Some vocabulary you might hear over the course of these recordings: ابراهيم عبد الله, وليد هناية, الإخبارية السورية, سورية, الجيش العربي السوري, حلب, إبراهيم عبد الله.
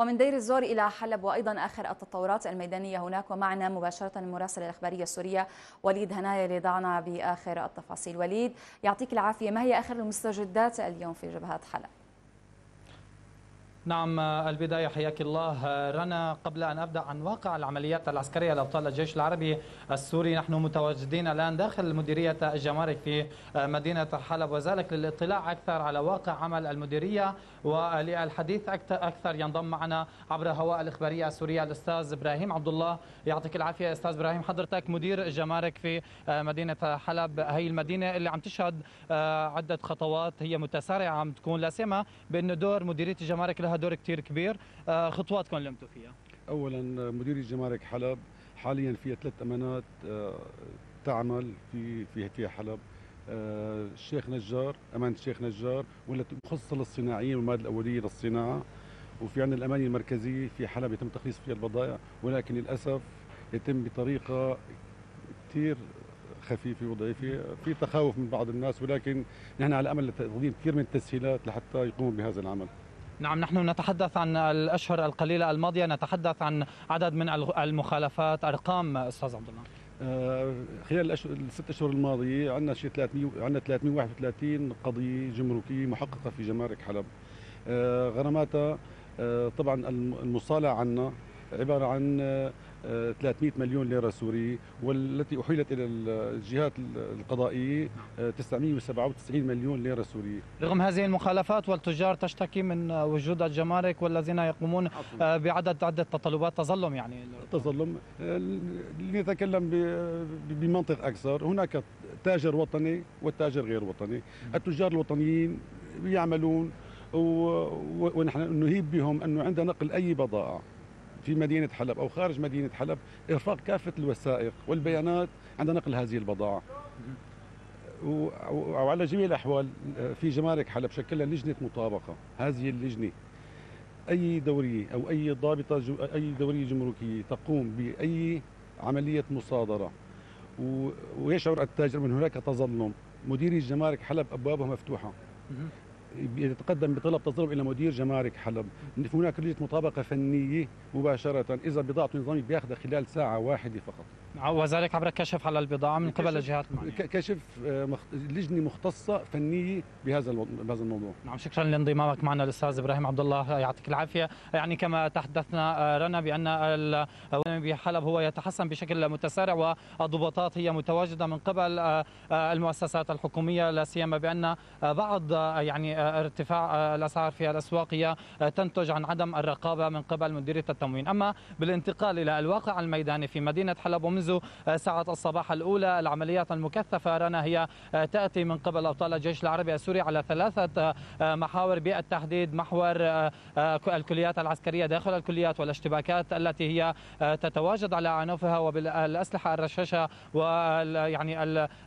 ومن دير الزور إلى حلب وأيضا آخر التطورات الميدانية هناك. ومعنا مباشرة المراسل الإخبارية السورية وليد هناية ليضعنا بآخر التفاصيل. وليد يعطيك العافية، ما هي آخر المستجدات اليوم في جبهة حلب؟ نعم، البداية حياك الله رنا. قبل أن أبدأ عن واقع العمليات العسكرية لأبطال الجيش العربي السوري، نحن متواجدين الآن داخل مديرية الجمارك في مدينة حلب، وذلك للإطلاع أكثر على واقع عمل المديرية. وللحديث أكثر ينضم معنا عبر هواء الإخبارية السورية الأستاذ إبراهيم عبد الله. يعطيك العافية أستاذ إبراهيم، حضرتك مدير جمارك في مدينة حلب، هي المدينة اللي عم تشهد عدة خطوات هي متسارعة عم تكون، لا سيما بأن دور مديرية الجمارك لها دور كتير كبير. خطواتكم اللي قمتوا فيها؟ اولا مديريه جمارك حلب حاليا فيها 3 امانات تعمل في حلب، الشيخ نجار، امانه الشيخ نجار واللي مخصصه للصناعيين والمواد الاوليه للصناعه، وفي عندنا الامانه المركزيه في حلب يتم تخليص فيها البضائع، ولكن للاسف يتم بطريقه كثير خفيفه وضعيفه، في تخوف من بعض الناس، ولكن نحن على امل تقديم كثير من التسهيلات لحتى يقوموا بهذا العمل. نعم، نحن نتحدث عن الأشهر القليلة الماضية، نتحدث عن عدد من المخالفات، أرقام أستاذ عبد الله. خلال الست أشهر الماضية عندنا شيء 331 قضية جمركية محققة في جمارك حلب. غراماتها طبعا المصالة عنا عبارة عن 300 مليون ليرة سوري، والتي أحيلت إلى الجهات القضائية 997 مليون ليرة سورية. رغم هذه المخالفات والتجار تشتكي من وجود الجمارك والذين يقومون بعدد عدة تطلبات، تظلم يعني تظلم. لنتكلم بمنطق أكثر، هناك تاجر وطني والتاجر غير وطني. التجار الوطنيين يعملون ونحن نهيب بهم أنه عند نقل أي بضائع في مدينة حلب أو خارج مدينة حلب إرفاق كافة الوثائق والبيانات عند نقل هذه البضائع. وعلى جميع الأحوال في جمارك حلب شكلها لجنة مطابقة، هذه اللجنة أي دورية أو أي ضابطة أي دورية جمركية تقوم بأي عملية مصادرة ويشعر التاجر من هناك تظلم، مديري جمارك حلب أبوابها مفتوحة، يتقدم بطلب تظلم الى مدير جمارك حلب. هناك لجنه مطابقه فنيه مباشره، اذا بضاعته نظاميه بياخذها خلال ساعه واحده فقط، وذلك عبر كشف على البضاعه من قبل الجهات المعنيه. كشف لجنه مختصه فنيه بهذا الموضوع. نعم، شكرا لانضمامك معنا الاستاذ ابراهيم عبد الله، يعطيك العافيه. يعني كما تحدثنا رنا بان بحلب هو يتحسن بشكل متسارع، والضباطات هي متواجده من قبل المؤسسات الحكوميه، لا سيما بان بعض يعني ارتفاع الأسعار في الأسواق هي تنتج عن عدم الرقابة من قبل مديرية التموين. أما بالانتقال إلى الواقع الميداني في مدينة حلب، ومنذ ساعة الصباح الأولى العمليات المكثفة رنا هي تأتي من قبل أبطال الجيش العربي السوري على 3 محاور بالتحديد، محور الكليات العسكرية داخل الكليات والاشتباكات التي هي تتواجد على عنفها، وبالأسلحة الرشاشة ويعني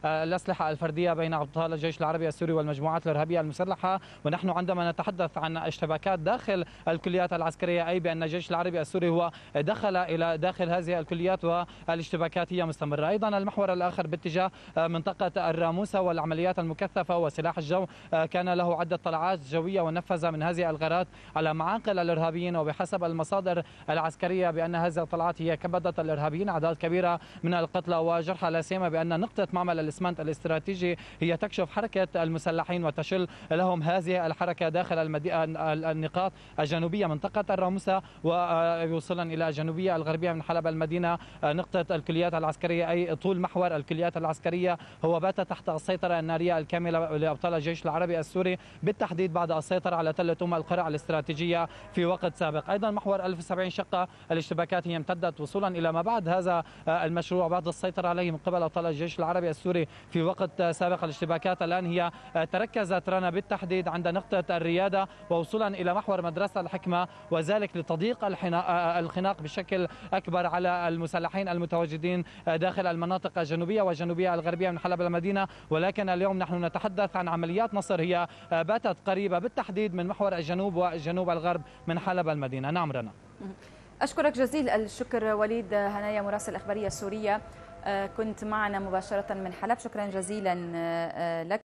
الأسلحة الفردية بين أبطال الجيش العربي السوري والمجموعات الإرهابية المسلحة. ونحن عندما نتحدث عن اشتباكات داخل الكليات العسكرية، أي بأن الجيش العربي السوري هو دخل إلى داخل هذه الكليات والاشتباكات هي مستمرة. أيضا المحور الآخر باتجاه منطقة الراموسة، والعمليات المكثفة وسلاح الجو كان له عدة طلعات جوية ونفذ من هذه الغارات على معاقل الإرهابيين، وبحسب المصادر العسكرية بأن هذه الطلعات هي كبدت الإرهابيين أعداد كبيرة من القتلى وجرحى، لا سيما بأن نقطة معمل الإسمنت الاستراتيجي هي تكشف حركة المسلحين وتشل لهم هذه الحركة داخل النقاط الجنوبية منطقة الراموسة، ويوصلا إلى الجنوبية الغربية من حلب المدينة نقطة الكليات العسكرية. أي طول محور الكليات العسكرية هو بات تحت السيطرة النارية الكاملة لأبطال الجيش العربي السوري، بالتحديد بعد السيطرة على تل توما القرع الاستراتيجية في وقت سابق. أيضا محور 1070 شقة الاشتباكات هي امتدت وصولا إلى ما بعد هذا المشروع بعد السيطرة عليه من قبل أبطال الجيش العربي السوري في وقت سابق. الاشتباكات الآن هي تركزت رنا بالتحديد عند نقطة الريادة ووصولا إلى محور مدرسة الحكمة، وذلك لتضييق الخناق بشكل أكبر على المسلحين المتواجدين داخل المناطق الجنوبية والجنوبية الغربية من حلب المدينة. ولكن اليوم نحن نتحدث عن عمليات نصر هي باتت قريبة بالتحديد من محور الجنوب والجنوب الغرب من حلب المدينة. نعم رنا، أشكرك جزيل الشكر وليد هناية مراسل الإخبارية السورية، كنت معنا مباشرة من حلب، شكرا جزيلا لك.